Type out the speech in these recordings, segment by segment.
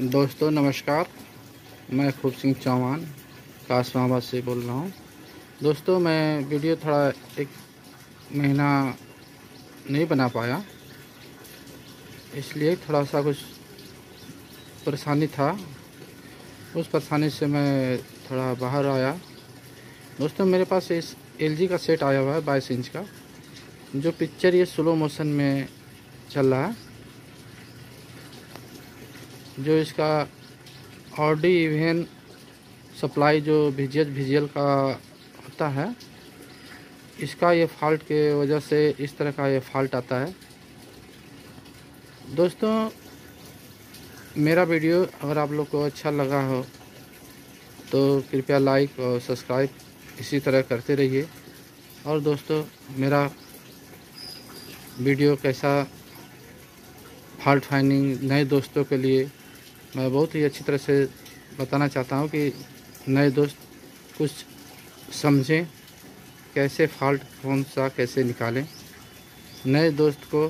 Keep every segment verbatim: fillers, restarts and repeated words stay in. दोस्तों नमस्कार, मैं खूब सिंह चौहान काशमाबाद से बोल रहा हूँ। दोस्तों मैं वीडियो थोड़ा एक महीना नहीं बना पाया, इसलिए थोड़ा सा कुछ परेशानी था। उस परेशानी से मैं थोड़ा बाहर आया। दोस्तों मेरे पास इस एल जी का सेट आया हुआ है बाईस इंच का, जो पिक्चर ये स्लो मोशन में चल रहा है। जो इसका ओडी इवन सप्लाई जो वीजीएच वीजीएल का होता है, इसका ये फॉल्ट के वजह से इस तरह का ये फॉल्ट आता है। दोस्तों मेरा वीडियो अगर आप लोग को अच्छा लगा हो तो कृपया लाइक और सब्सक्राइब इसी तरह करते रहिए। और दोस्तों मेरा वीडियो कैसा फॉल्ट फाइंडिंग नए दोस्तों के लिए मैं बहुत ही अच्छी तरह से बताना चाहता हूं कि नए दोस्त कुछ समझें कैसे फॉल्ट कौन सा कैसे निकालें। नए दोस्त को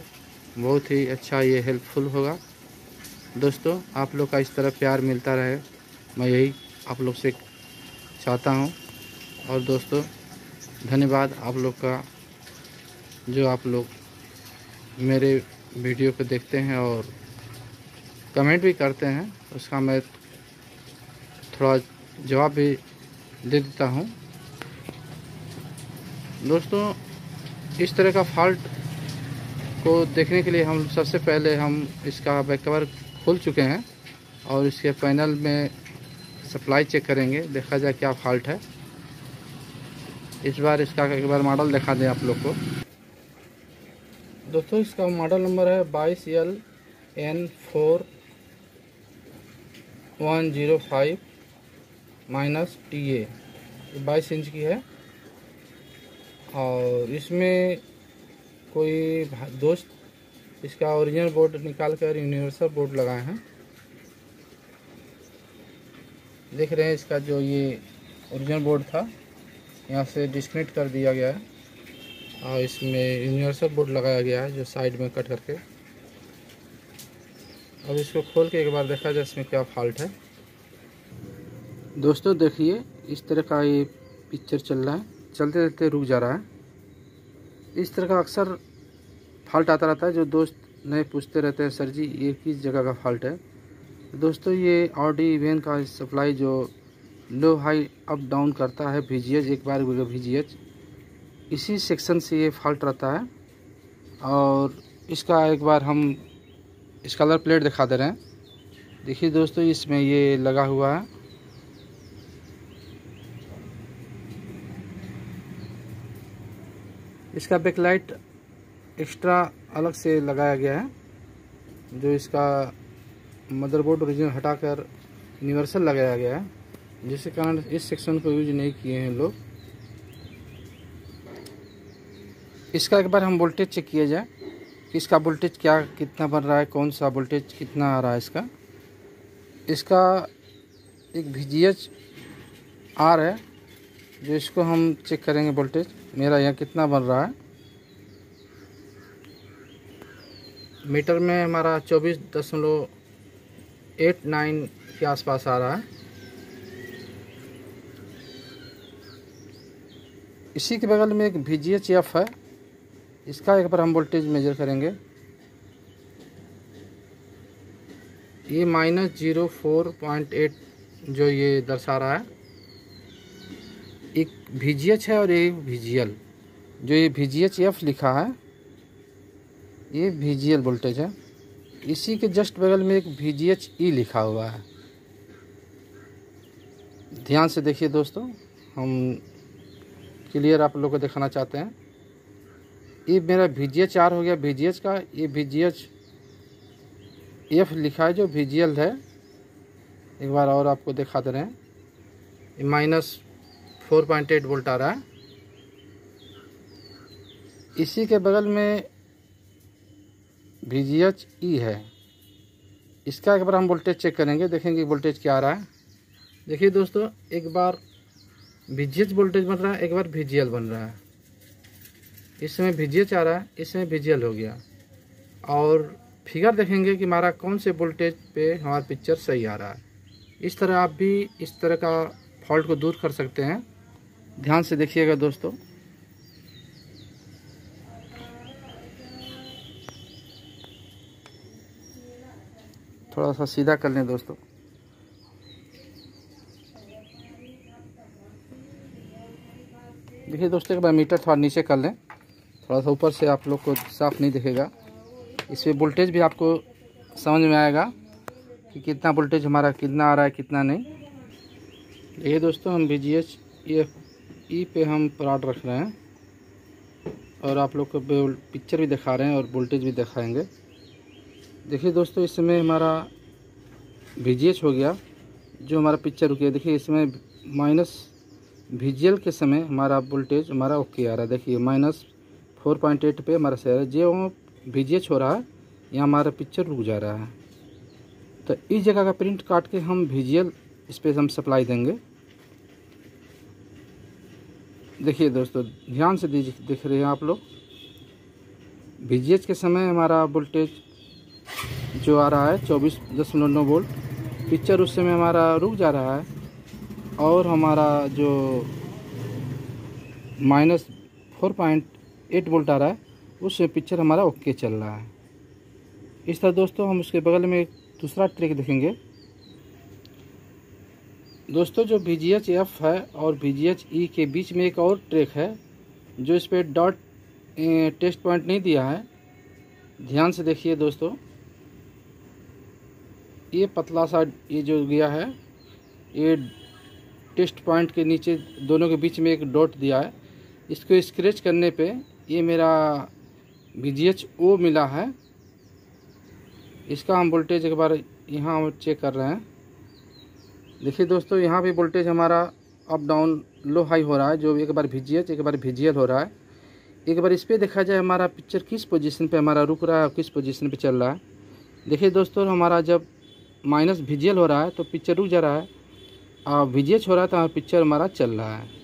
बहुत ही अच्छा ये हेल्पफुल होगा। दोस्तों आप लोग का इस तरह प्यार मिलता रहे, मैं यही आप लोग से चाहता हूं। और दोस्तों धन्यवाद आप लोग का, जो आप लोग मेरे वीडियो को देखते हैं और कमेंट भी करते हैं, उसका मैं थोड़ा जवाब भी दे देता हूं। दोस्तों इस तरह का फॉल्ट को देखने के लिए हम सबसे पहले हम इसका बैक कवर खोल चुके हैं और इसके पैनल में सप्लाई चेक करेंगे, देखा जाए क्या फॉल्ट है। इस बार इसका एक बार मॉडल दिखा दें आप लोग को। दोस्तों इसका मॉडल नंबर है बाईस L N four one zero five minus T A, बाईस इंच की है। और इसमें कोई दोस्त इसका ओरिजिनल बोर्ड निकालकर यूनिवर्सल बोर्ड लगाए हैं। देख रहे हैं इसका जो ये ओरिजिनल बोर्ड था, यहाँ से डिस्कनेक्ट कर दिया गया है और इसमें यूनिवर्सल बोर्ड लगाया गया है जो साइड में कट करके। अब इसको खोल के एक बार देखा जाए इसमें क्या फॉल्ट है। दोस्तों देखिए इस तरह का ये पिक्चर चल रहा है, चलते चलते रुक जा रहा है। इस तरह का अक्सर फॉल्ट आता रहता है। जो दोस्त नए पूछते रहते हैं सर जी ये किस जगह का फॉल्ट है। दोस्तों ये ओडी इवन का सप्लाई जो लो हाई अप डाउन करता है वीजीएच, एक बार वीजीएच इसी सेक्शन से ये फॉल्ट रहता है। और इसका एक बार हम इसका कलर प्लेट दिखा दे रहे हैं। देखिए दोस्तों इसमें ये लगा हुआ है, इसका बैकलाइट एक्स्ट्रा अलग से लगाया गया है। जो इसका मदरबोर्ड ओरिजिनल हटाकर यूनिवर्सल लगाया गया है, जिसके कारण इस सेक्शन को यूज नहीं किए हैं लोग। इसका एक बार हम वोल्टेज चेक किया जाए कि इसका वोल्टेज क्या कितना बन रहा है, कौन सा वोल्टेज कितना आ रहा है इसका। इसका एक वीजीएच आर है जो इसको हम चेक करेंगे वोल्टेज मेरा यहाँ कितना बन रहा है। मीटर में हमारा चौबीस दशमलव एट नाइन के आसपास आ रहा है। इसी के बगल में एक वीजीएच एफ है, इसका एक बार हम वोल्टेज मेजर करेंगे। ये minus zero four point eight जो ये दर्शा रहा है। एक वीजीएच है और ये वीजीएल, जो ये वीजीएच एफ लिखा है ये वीजीएल वोल्टेज है। इसी के जस्ट बगल में एक वीजीएच ई लिखा हुआ है। ध्यान से देखिए दोस्तों, हम क्लियर आप लोगों को दिखाना चाहते हैं। ये मेरा वीजीएच आर हो गया वीजीएच का, ये वीजीएच एफ लिखा है जो वीजीएल है। एक बार और आपको दिखा दे रहे हैं, minus four point eight volt आ रहा है। इसी के बगल में वीजीएच ई है, इसका एक बार हम वोल्टेज चेक करेंगे, देखेंगे वोल्टेज क्या आ रहा है। देखिए दोस्तों एक बार वीजीएच वोल्टेज बन रहा है, एक बार वीजीएल बन रहा है। इसमें वीजीएच आ रहा है, इसमें वीजीएल हो गया। और फिगर देखेंगे कि हमारा कौन से वोल्टेज पे हमारा पिक्चर सही आ रहा है। इस तरह आप भी इस तरह का फॉल्ट को दूर कर सकते हैं। ध्यान से देखिएगा दोस्तों। थोड़ा सा सीधा कर लें दोस्तों। देखिए दोस्तों, का मीटर थोड़ा नीचे कर लें, थोड़ा सा ऊपर से आप लोग को साफ नहीं दिखेगा। इसमें वोल्टेज भी आपको समझ में आएगा कि कितना वोल्टेज हमारा कितना आ रहा है कितना नहीं। ये दोस्तों हम वीजीएच ये ई पे हम प्लॉट रख रहे हैं और आप लोग को पिक्चर भी दिखा रहे हैं और वोल्टेज भी दिखाएंगे। देखिए दोस्तों, इस समय हमारा वीजीएच हो गया जो हमारा पिक्चर रुकी है। देखिए इसमें माइनस वीजीएल के समय हमारा वोल्टेज हमारा ओके आ रहा है। देखिए माइनस फोर पॉइंट एट पे हमारा सही आ रहा है। जो वीजीएच हो रहा है या हमारा पिक्चर रुक जा रहा है, तो इस जगह का प्रिंट काट के हम वीजीएल इस पर हम सप्लाई देंगे। देखिए दोस्तों, ध्यान से दिख रहे हैं आप लोग। वीजीएच के समय हमारा वोल्टेज जो आ रहा है चौबीस दशमलव नौ वोल्ट, पिक्चर उस समय हमारा रुक जा रहा है और हमारा जो minus four point eight volt आ रहा है उससे पिक्चर हमारा ओके चल रहा है। इस तरह दोस्तों हम उसके बगल में एक दूसरा ट्रिक देखेंगे। दोस्तों जो वीजीएच एफ है और वीजीएच ई के बीच में एक और ट्रिक है जो इस पर डॉट टेस्ट पॉइंट नहीं दिया है। ध्यान से देखिए दोस्तों, ये पतला सा ये जो गया है ये टेस्ट पॉइंट के नीचे दोनों के बीच में एक डॉट दिया है। इसको स्क्रैच करने पे ये मेरा वीजीएच ओ मिला है। इसका हम वोल्टेज एक बार यहाँ चेक कर रहे हैं। देखिए दोस्तों, यहाँ भी वोल्टेज हमारा अप डाउन लो हाई हो रहा है, जो एक बार वीजीएच एक बार वीजीएल हो रहा है। एक बार इस पर देखा जाए हमारा पिक्चर किस पोजीशन पे हमारा रुक रहा है और किस पोजीशन पे चल रहा है। देखिए दोस्तों, हमारा जब माइनस वीजीएल हो रहा है तो पिक्चर रुक जा रहा है और वीजीएच हो रहा है तो पिक्चर हमारा चल रहा है।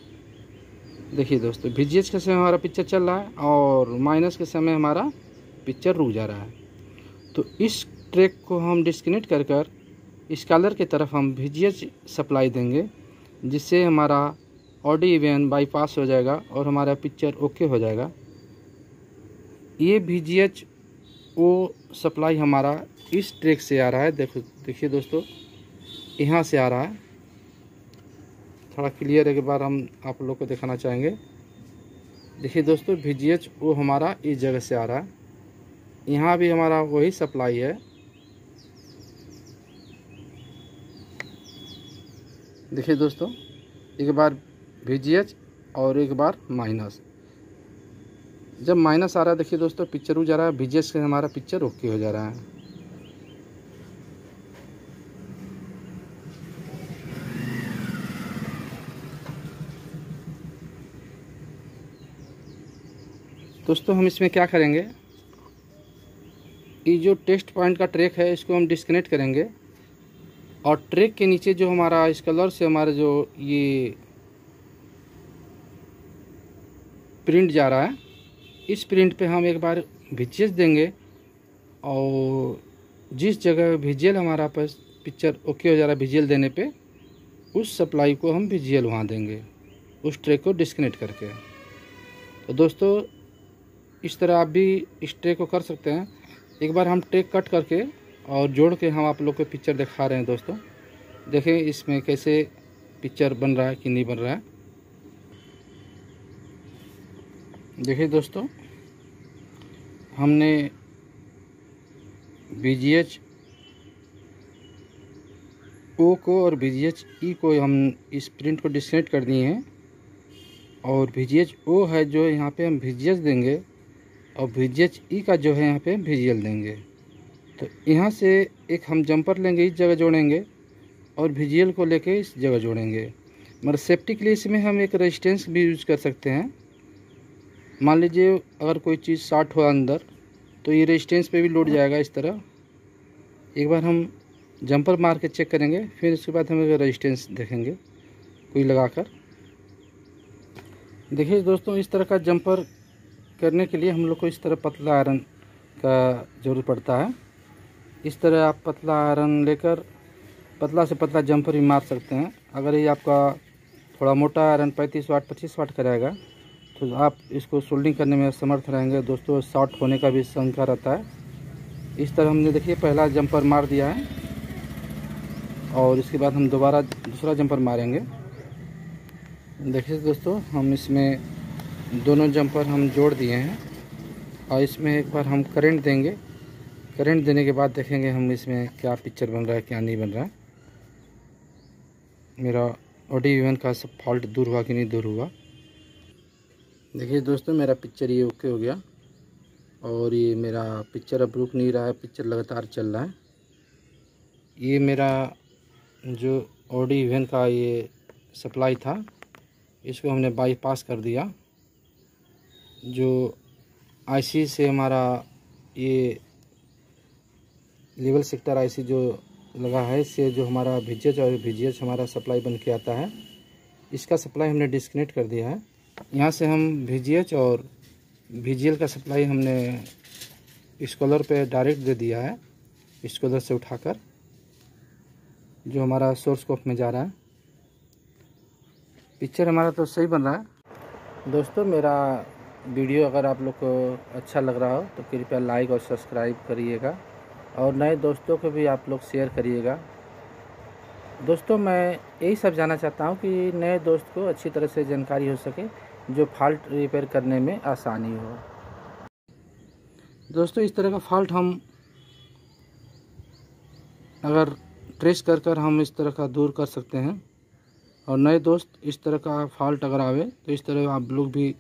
देखिए दोस्तों, वीजीएच के समय हमारा पिक्चर चल रहा है और माइनस के समय हमारा पिक्चर रुक जा रहा है। तो इस ट्रैक को हम डिस्कनेक्ट कर कर स्कैलर की तरफ हम वीजीएच सप्लाई देंगे, जिससे हमारा ओडी इवन बाईपास हो जाएगा और हमारा पिक्चर ओके हो जाएगा। ये वीजीएच ओ सप्लाई हमारा इस ट्रैक से आ रहा है। देखो देखिए दोस्तों, यहाँ से आ रहा है। थोड़ा क्लियर एक बार हम आप लोग को दिखाना चाहेंगे। देखिए दोस्तों, वीजीएच ओ हमारा इस जगह से आ रहा है। यहाँ भी हमारा वही सप्लाई है। देखिए दोस्तों, एक बार वीजीएच और एक बार माइनस। जब माइनस आ रहा है देखिए दोस्तों पिक्चर हो जा रहा है, वीजीएच से हमारा पिक्चर ओके हो जा रहा है। दोस्तों हम इसमें क्या करेंगे, ये जो टेस्ट पॉइंट का ट्रैक है इसको हम डिस्कनेक्ट करेंगे और ट्रैक के नीचे जो हमारा इस कलर से हमारा जो ये प्रिंट जा रहा है इस प्रिंट पे हम एक बार वीजीएच देंगे और जिस जगह वीजीएल हमारा पास पिक्चर ओके हो जा रहा है वीजीएल देने पे उस सप्लाई को हम वीजीएल वहाँ देंगे, उस ट्रैक को डिस्कनेक्ट करके। तो दोस्तों इस तरह आप भी इस ट्रैक को कर सकते हैं। एक बार हम ट्रैक कट करके और जोड़ के हम आप लोग को पिक्चर दिखा रहे हैं दोस्तों। देखें इसमें कैसे पिक्चर बन रहा है कि नहीं बन रहा है। देखिए दोस्तों, हमने वीजीएच ओ को और वीजीएच ई को हम इस प्रिंट को डिस्कनेक्ट कर दिए हैं और वीजीएच ओ है जो यहाँ पे हम वीजीएच देंगे और वीजीएच ई का जो है यहाँ पे वीजीएल देंगे। तो यहाँ से एक हम जंपर लेंगे, इस जगह जोड़ेंगे और वीजीएल को लेके इस जगह जोड़ेंगे। मगर सेफ्टी के लिए इसमें हम एक रेजिस्टेंस भी यूज़ कर सकते हैं। मान लीजिए अगर कोई चीज़ शॉर्ट हो अंदर तो ये रेजिस्टेंस पे भी लोड जाएगा। इस तरह एक बार हम जंपर मार के चेक करेंगे, फिर उसके बाद हम रेजिस्टेंस देखेंगे कोई लगाकर। देखिए दोस्तों, इस तरह का जंपर करने के लिए हम लोग को इस तरह पतला आयरन का ज़रूरत पड़ता है। इस तरह आप पतला आयरन लेकर पतला से पतला जम्पर भी मार सकते हैं। अगर ये आपका थोड़ा मोटा आयरन पैंतीस वाट पच्चीस वाट का रहेगा तो आप इसको सोल्डिंग करने में समर्थ रहेंगे। दोस्तों शॉर्ट होने का भी शंका रहता है। इस तरह हमने देखिए पहला जम्पर मार दिया है और इसके बाद हम दोबारा दूसरा जम्पर मारेंगे। देखिए दोस्तों हम इसमें दोनों जम्पर हम जोड़ दिए हैं और इसमें एक बार हम करंट देंगे। करंट देने के बाद देखेंगे हम इसमें क्या पिक्चर बन रहा है क्या नहीं बन रहा है। मेरा ओडी इवन का सब फॉल्ट दूर हुआ कि नहीं दूर हुआ। देखिए दोस्तों मेरा पिक्चर ये ओके हो गया और ये मेरा पिक्चर अब रुक नहीं रहा है, पिक्चर लगातार चल रहा है। ये मेरा जो ओडी इवन का ये सप्लाई था इसको हमने बाईपास कर दिया। जो आईसी से हमारा ये लेवल सेक्टर आईसी जो लगा है इससे जो हमारा वीजीएच और वीजीएच हमारा सप्लाई बन के आता है इसका सप्लाई हमने डिस्कनेक्ट कर दिया है। यहाँ से हम वीजीएच और वीजीएल का सप्लाई हमने स्कॉलर पे डायरेक्ट दे दिया है। स्कॉलर से उठाकर जो हमारा सोर्स कोप में जा रहा है। पिक्चर हमारा तो सही बन रहा है। दोस्तों मेरा वीडियो अगर आप लोग को अच्छा लग रहा हो तो कृपया लाइक और सब्सक्राइब करिएगा और नए दोस्तों को भी आप लोग शेयर करिएगा। दोस्तों मैं यही सब जानना चाहता हूं कि नए दोस्त को अच्छी तरह से जानकारी हो सके जो फॉल्ट रिपेयर करने में आसानी हो। दोस्तों इस तरह का फॉल्ट हम अगर ट्रेस कर कर हम इस तरह का दूर कर सकते हैं। और नए दोस्त इस तरह का फॉल्ट अगर आवे तो इस तरह आप लोग भी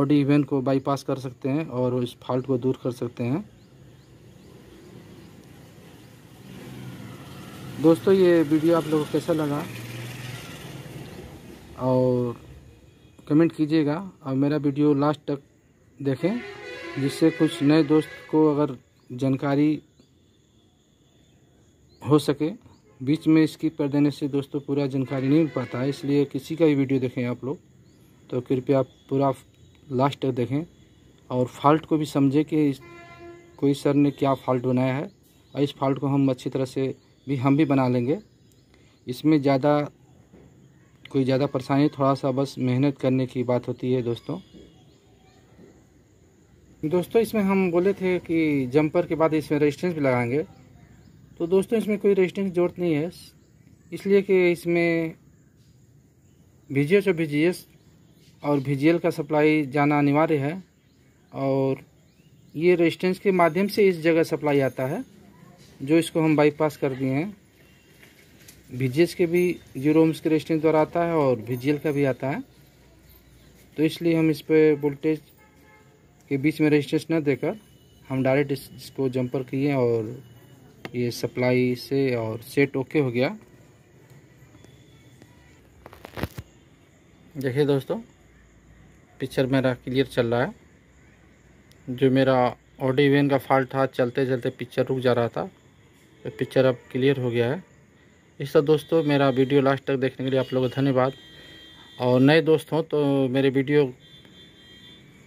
ओडी इवन को बाईपास कर सकते हैं और इस फॉल्ट को दूर कर सकते हैं। दोस्तों ये वीडियो आप लोगों को कैसा लगा और कमेंट कीजिएगा और मेरा वीडियो लास्ट तक देखें जिससे कुछ नए दोस्त को अगर जानकारी हो सके। बीच में स्किप कर देने से दोस्तों पूरा जानकारी नहीं मिल पाता है, इसलिए किसी का भी वीडियो देखें आप लोग तो कृपया पूरा लास्ट तक देखें और फॉल्ट को भी समझें कि कोई सर ने क्या फॉल्ट बनाया है और इस फॉल्ट को हम अच्छी तरह से भी हम भी बना लेंगे। इसमें ज़्यादा कोई ज़्यादा परेशानी थोड़ा सा बस मेहनत करने की बात होती है। दोस्तों दोस्तों इसमें हम बोले थे कि जंपर के बाद इसमें रेजिस्टेंस भी लगाएंगे तो दोस्तों इसमें कोई रेजिस्टेंस की ज़रूरत नहीं है, इसलिए कि इसमें वीजीएच और वीजीएस और वीजीएल का सप्लाई जाना अनिवार्य है और ये रेजिस्टेंस के माध्यम से इस जगह सप्लाई आता है जो इसको हम बाईपास कर दिए हैं। वीजीएच के भी जीरो ओम्स के रेजिस्टेंस द्वारा आता है और वीजीएल का भी आता है, तो इसलिए हम इस पर वोल्टेज के बीच में रेजिस्टेंस न देकर हम डायरेक्ट इस, इसको जंपर किए और ये सप्लाई से और सेट ओके हो गया। देखिए दोस्तों पिक्चर मेरा क्लियर चल रहा है। जो मेरा ओडी इवन का फॉल्ट था चलते चलते पिक्चर रुक जा रहा था तो पिक्चर अब क्लियर हो गया है। इस तरह दोस्तों मेरा वीडियो लास्ट तक देखने के लिए आप लोगों को धन्यवाद और नए दोस्त हों तो मेरे वीडियो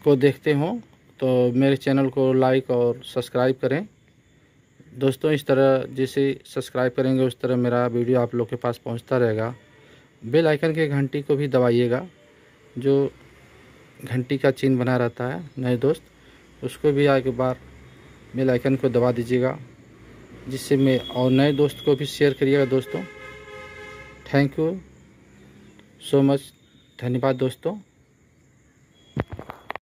को देखते हों तो मेरे चैनल को लाइक और सब्सक्राइब करें। दोस्तों इस तरह जैसे सब्सक्राइब करेंगे उस तरह मेरा वीडियो आप लोग के पास पहुँचता रहेगा। बेल आइकन के घंटी को भी दबाइएगा, जो घंटी का चिन्ह बना रहता है नए दोस्त उसको भी आगे बार बेल आइकन को दबा दीजिएगा जिससे मैं और नए दोस्त को भी शेयर करिएगा। दोस्तों थैंक यू सो मच, धन्यवाद दोस्तों।